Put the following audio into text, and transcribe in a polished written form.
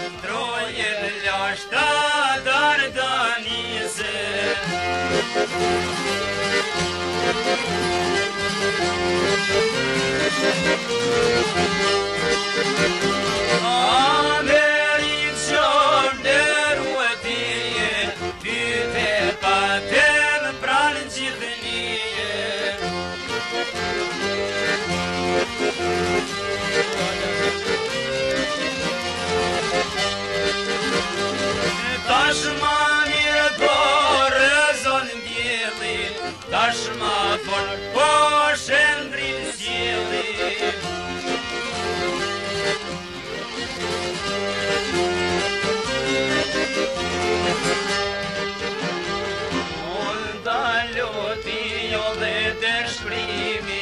Troje ljashta Dardanise Amerit shor deruatije Pyte paten pranë gjithënije Tashma mirë po rëzon ndjellin Tashma fort po shëndrin sjellin Onda loti jo dhe der shkrimi